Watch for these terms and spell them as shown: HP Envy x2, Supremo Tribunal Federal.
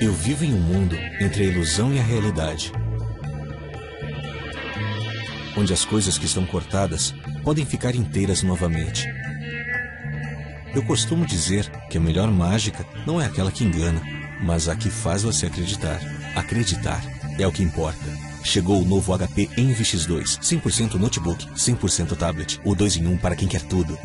Eu vivo em um mundo entre a ilusão e a realidade, onde as coisas que estão cortadas podem ficar inteiras novamente. Eu costumo dizer que a melhor mágica não é aquela que engana, mas a que faz você acreditar. Acreditar é o que importa. Chegou o novo HP Envy x2, 100% notebook, 100% tablet, o 2 em 1 para quem quer tudo.